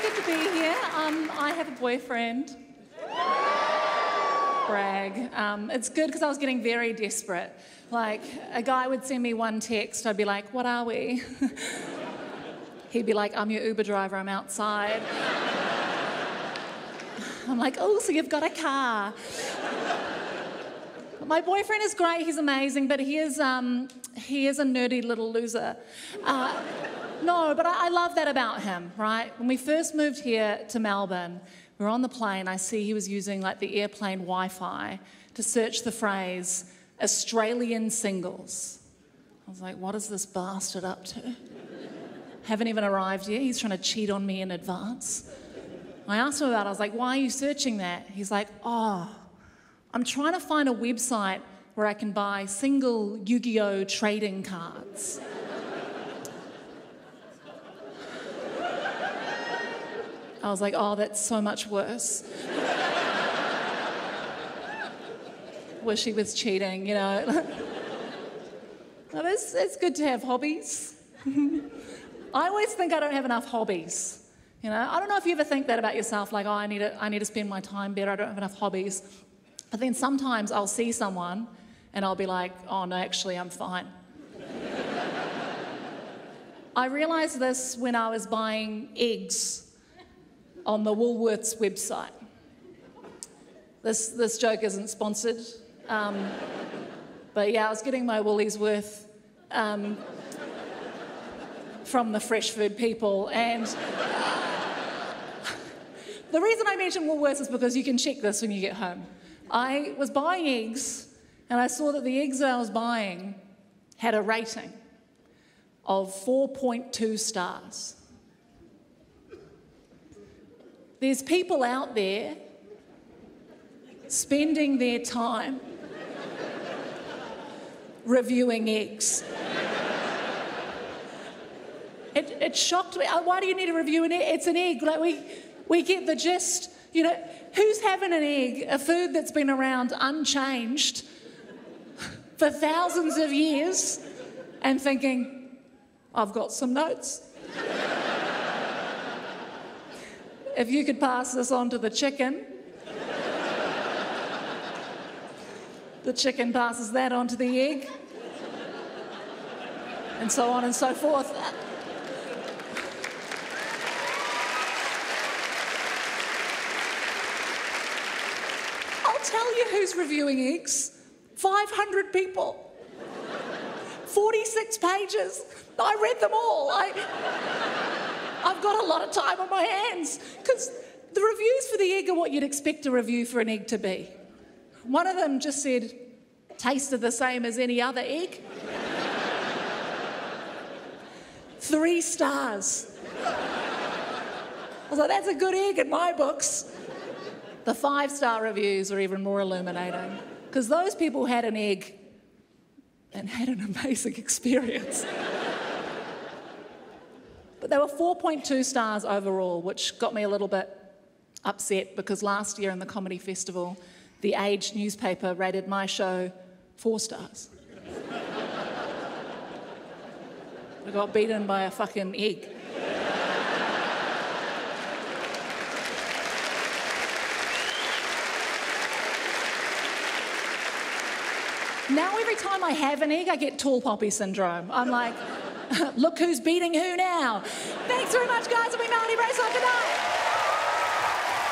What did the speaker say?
so good to be here. I have a boyfriend. Brag. It's good because I was getting very desperate. Like, a guy would send me one text, I'd be like, what are we? He'd be like, I'm your Uber driver, I'm outside. I'm like, oh, so you've got a car. My boyfriend is great, he's amazing, but he is a nerdy little loser. No, but I love that about him, right? When we first moved here to Melbourne, we were on the plane, I see he was using like the airplane Wi-Fi to search the phrase, Australian singles. I was like, what is this bastard up to? Haven't even arrived yet, he's trying to cheat on me in advance. I asked him about it, I was like, why are you searching that? He's like, oh, I'm trying to find a website where I can buy single Yu-Gi-Oh trading cards. I was like, oh, that's so much worse. Wish he was cheating, you know. It's good to have hobbies. I always think I don't have enough hobbies. You know, I don't know if you ever think that about yourself, like, oh, I need to spend my time better, I don't have enough hobbies. But then sometimes I'll see someone and I'll be like, oh, no, actually, I'm fine. I realised this when I was buying eggs on the Woolworths website. This joke isn't sponsored, but yeah, I was getting my Woolies worth from the fresh food people, and the reason I mentioned Woolworths is because you can check this when you get home. I was buying eggs, and I saw that the eggs that I was buying had a rating of 4.2 stars. There's people out there spending their time reviewing eggs. It shocked me. Oh, why do you need to review an egg? It's an egg. Like we get the gist. You know, who's having an egg, a food that's been around unchanged for thousands of years, and thinking, I've got some notes. If you could pass this on to the chicken. The chicken passes that on to the egg. And so on and so forth. I'll tell you who's reviewing eggs. 500 people. 46 pages. I read them all. I've got a lot of time on my hands, because the reviews for the egg are what you'd expect a review for an egg to be. One of them just said, tasted the same as any other egg. 3 stars. I was like, that's a good egg in my books. The 5-star reviews are even more illuminating, because those people had an egg and had an amazing experience. But they were 4.2 stars overall, which got me a little bit upset, because last year in the comedy festival, The Age newspaper rated my show 4 stars. I got beaten by a fucking egg. Now every time I have an egg, I get tall poppy syndrome. I'm like, look who's beating who now. Thanks very much, guys. I'll be Melanie Bracewell.